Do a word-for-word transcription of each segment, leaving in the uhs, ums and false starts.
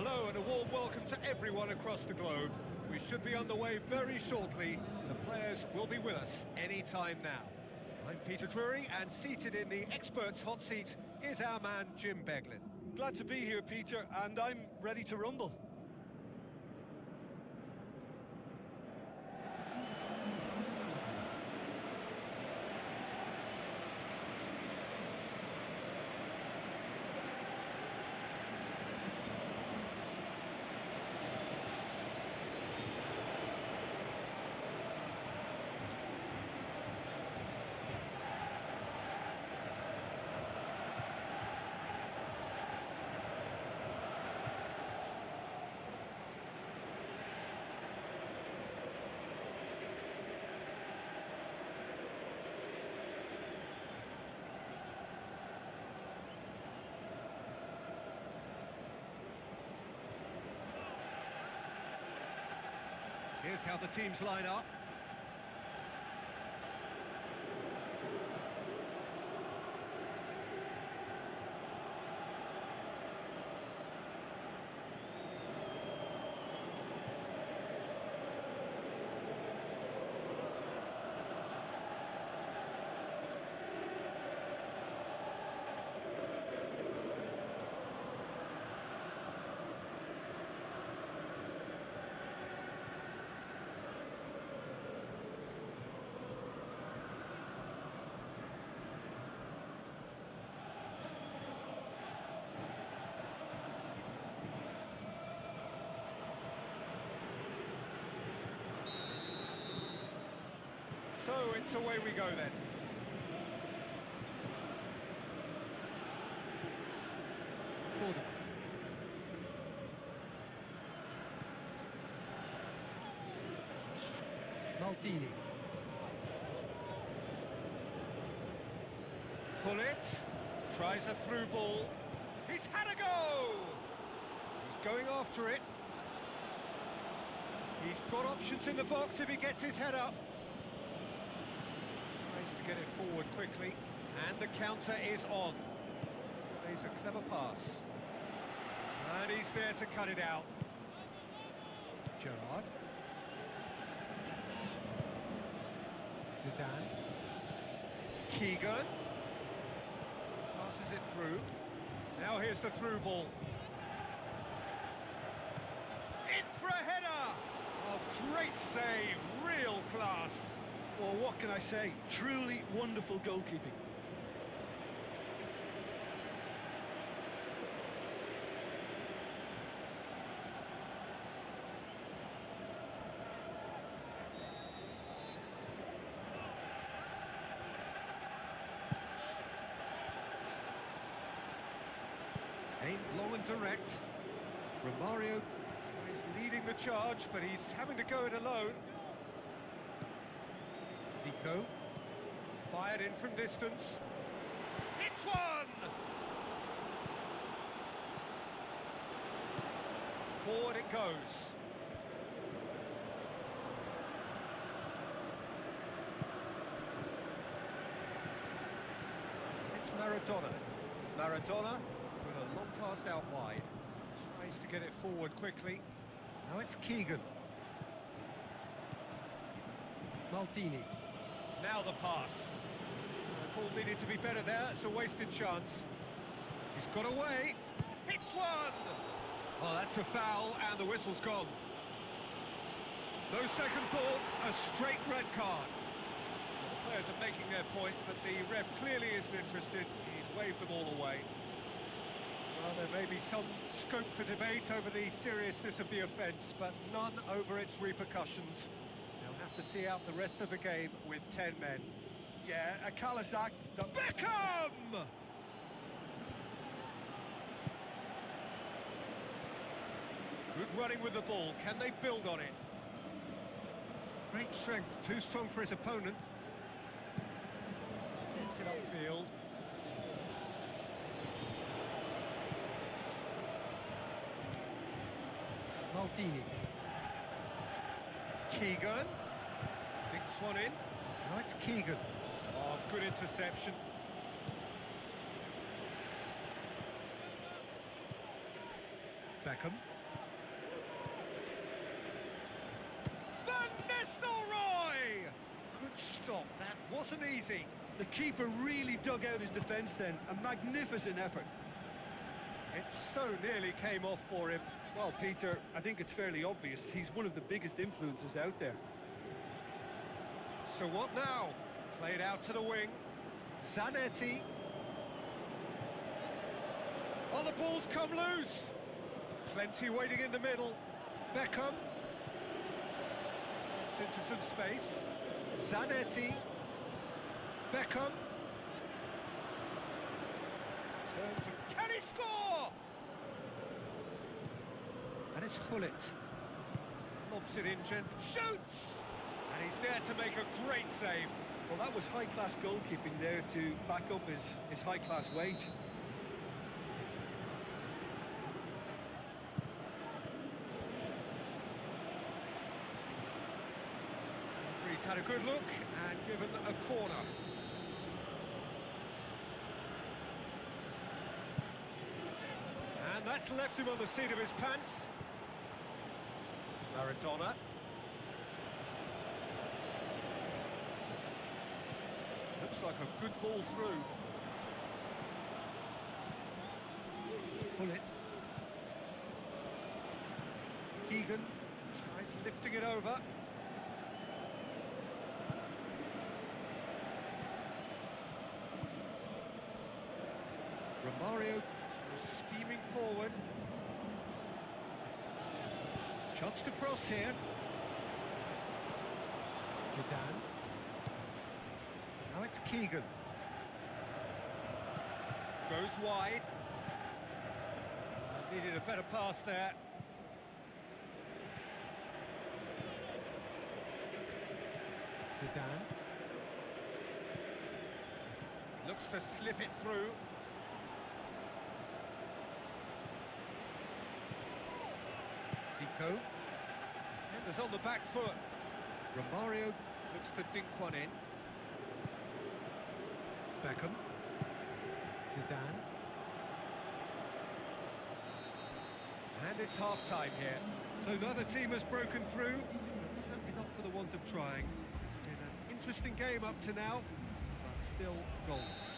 Hello and a warm welcome to everyone across the globe. We should be on the way very shortly. The players will be with us any time now. I'm Peter Drury, and seated in the experts' hot seat is our man Jim Beglin. Glad to be here, Peter, and I'm ready to rumble. Here's how the teams line up. So it's away we go then. Maldini. Gullit tries a through ball. He's had a go! He's going after it. He's got options in the box if he gets his head up. To get it forward quickly, and the counter is on. Plays a clever pass, and he's there to cut it out. Gerrard, Zidane, Keegan passes it through. Now here's the through ball. In for a header! Oh, great save, real class. Well, what can I say? Truly wonderful goalkeeping. Aimed long and direct. Romario is leading the charge, but he's having to go it alone. Zico, fired in from distance, hits one! Forward it goes. It's Maradona. Maradona with a long pass out wide. Tries to get it forward quickly. Now it's Keegan. Maldini. Now the pass. The ball needed to be better there, it's a wasted chance. He's got away. Hits one! Oh, that's a foul, and the whistle's gone. No second thought, a straight red card. The players are making their point, but the ref clearly isn't interested. He's waved them all away. Well, there may be some scope for debate over the seriousness of the offence, but none over its repercussions. Have to see out the rest of the game with ten men. Yeah, a callous act. That... Beckham! Good running with the ball. Can they build on it? Great strength. Too strong for his opponent. Gets it upfield. Maldini. Keegan. Dinks one in. Now it's Keegan. Oh, good interception. Beckham. Van Nistelrooy! Good stop, that wasn't easy. The keeper really dug out his defence then, a magnificent effort. It so nearly came off for him. Well, Peter, I think it's fairly obvious he's one of the biggest influences out there. So what now? Played out to the wing. Zanetti. Oh, the ball's come loose. Plenty waiting in the middle. Beckham. Gets into some space. Zanetti. Beckham. Turns and can he score? And it's Gullit. Lobs it in gently. Shoots! And he's there to make a great save. Well, that was high-class goalkeeping there to back up his, his high-class wage. He's had a good look and given a corner. And that's left him on the seat of his pants. Maradona. Looks like a good ball through. Gullit. Keegan tries lifting it over. Romario steaming forward. Chance to cross here. Zidane. Now it's Keegan. Goes wide. Needed a better pass there. Zidane. Looks to slip it through. Zico. Defenders on the back foot. Romario looks to dink one in. Beckham. Zidane. And it's half-time here. So neither team has broken through, but certainly not for the want of trying. It's been an interesting game up to now, but still goals.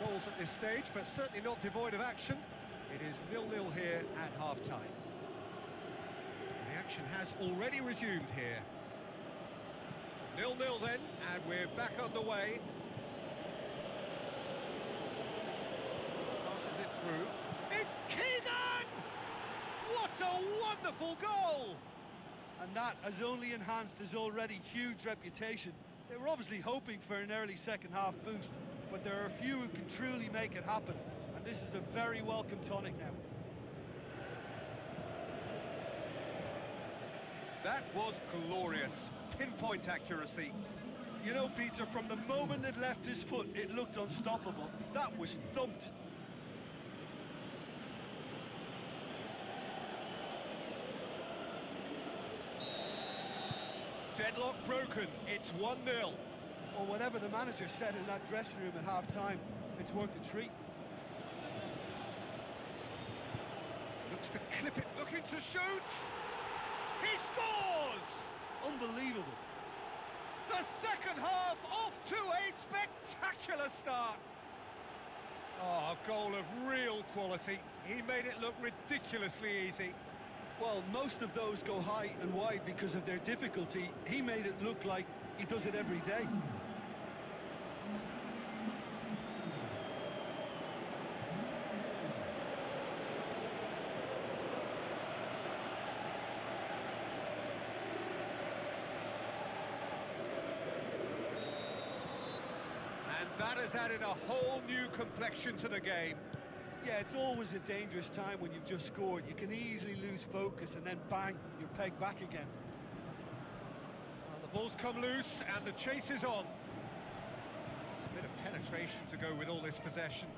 No goals at this stage, but certainly not devoid of action. It is nil-nil here at half-time. The action has already resumed here. nil-nil then, and we're back on the way. Passes it through. It's Keegan! What a wonderful goal! And that has only enhanced his already huge reputation. They were obviously hoping for an early second-half boost, but there are a few who can truly make it happen. This is a very welcome tonic now. That was glorious. Pinpoint accuracy. You know, Peter, from the moment it left his foot, it looked unstoppable. That was thumped. Deadlock broken. It's one nil. Well, whatever the manager said in that dressing room at half-time, it's worth a treat. Looks to clip it, looking to shoot. He scores! Unbelievable. The second half off to a spectacular start. Oh, a goal of real quality. He made it look ridiculously easy. Well, most of those go high and wide because of their difficulty. He made it look like he does it every day. That has added a whole new complexion to the game. Yeah, it's always a dangerous time when you've just scored. You can easily lose focus and then bang, you're pegged back again. Well, the ball's come loose and the chase is on. It's a bit of penetration to go with all this possession.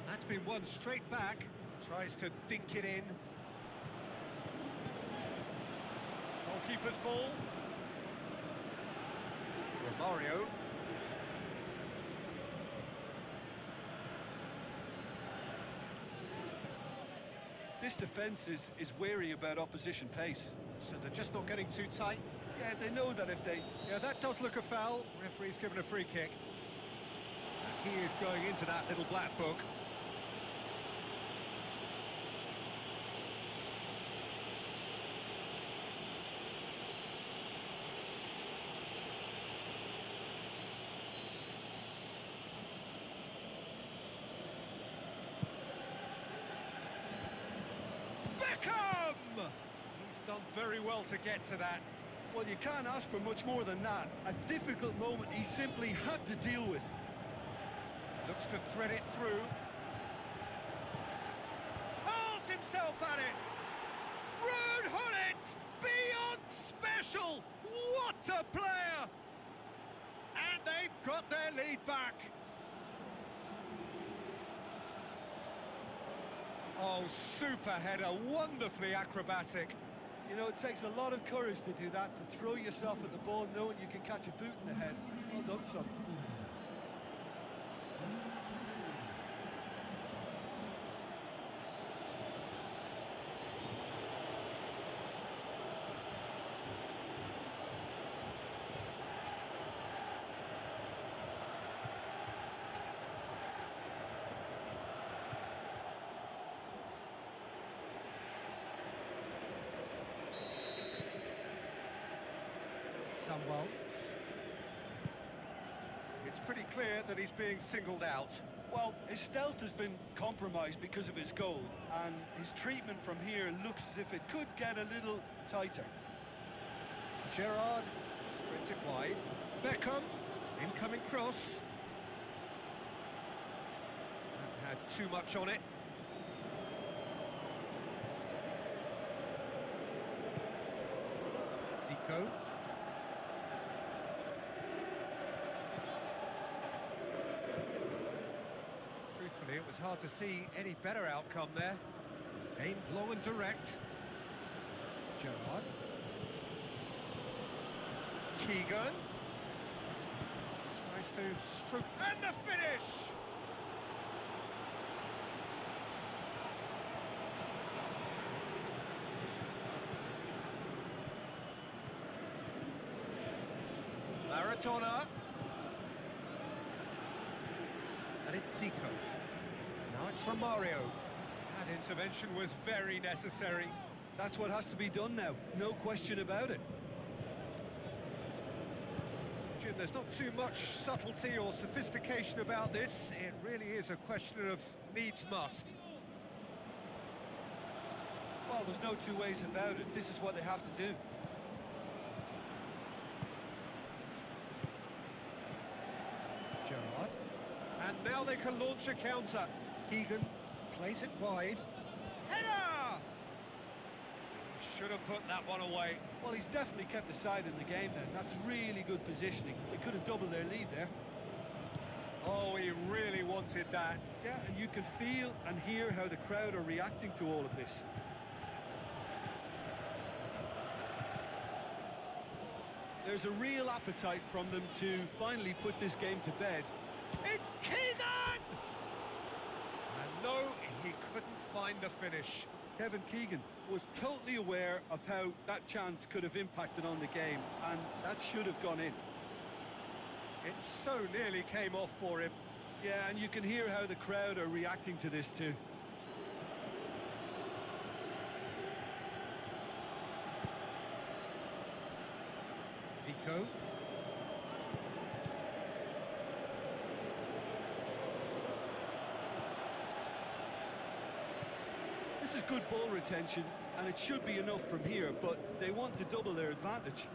And that's been won straight back. Tries to dink it in. Goalkeeper's ball. Romario. This defence is, is wary about opposition pace. So they're just not getting too tight? Yeah, they know that if they... Yeah, that does look a foul. Referee's given a free kick. And he is going into that little black book. Beckham! He's done very well to get to that. Well, you can't ask for much more than that. A difficult moment he simply had to deal with. Looks to thread it through. Hurls himself at it! Ruud Gullit! Beyond special! What a player! And they've got their lead back. Oh, super header, wonderfully acrobatic. You know, it takes a lot of courage to do that, to throw yourself at the ball knowing you can catch a boot in the head. Well done, son. Well, it's pretty clear that he's being singled out. Well, his stealth has been compromised because of his goal, and his treatment from here looks as if it could get a little tighter. Gerrard sprinted wide. Beckham, incoming cross. That had too much on it. Zico. Truthfully, it was hard to see any better outcome there. Aimed long and direct. Gerrard. Keegan. Tries to stroke. And the finish! Maradona. And it's Zico. Now it's Romario. That intervention was very necessary. That's what has to be done now, no question about it. Jim, there's not too much subtlety or sophistication about this. It really is a question of needs must. Well, there's no two ways about it. This is what they have to do. Gerrard. And now they can launch a counter. Keegan plays it wide. Header! Should have put that one away. Well, he's definitely kept the side in the game then. That's really good positioning. They could have doubled their lead there. Oh, he really wanted that. Yeah, and you can feel and hear how the crowd are reacting to all of this. There's a real appetite from them to finally put this game to bed. It's Keegan! And no, he couldn't find the finish. Kevin Keegan was totally aware of how that chance could have impacted on the game, and that should have gone in. It so nearly came off for him. Yeah, and you can hear how the crowd are reacting to this too. Zico. This is good ball retention, and it should be enough from here, but they want to double their advantage.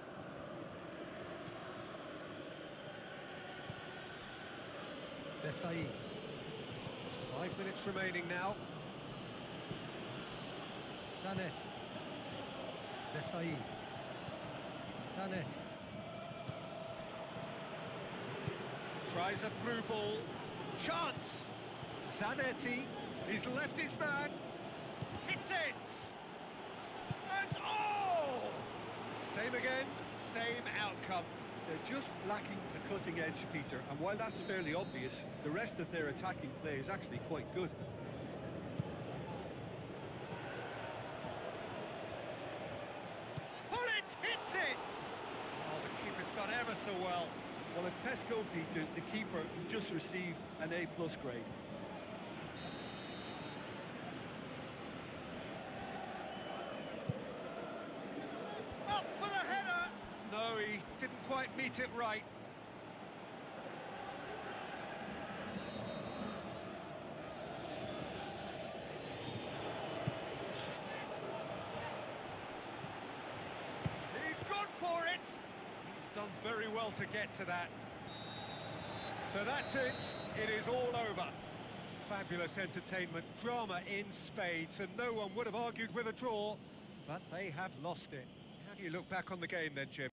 Desai. Just five minutes remaining now. Zanetti. Desai. Zanetti. Tries a through ball. Chance! Zanetti. He's left his man. Hits it! And oh! Same again, same outcome. They're just lacking the cutting edge, Peter, and while that's fairly obvious, the rest of their attacking play is actually quite good. so well. Well, as Tesco, Peter, the keeper, has just received an A plus grade. Up for the header! No, he didn't quite meet it right. Very well to get to that. So that's it, it is all over. Fabulous entertainment, drama in spades, and no one would have argued with a draw, but they have lost it. How do you look back on the game then, Jim?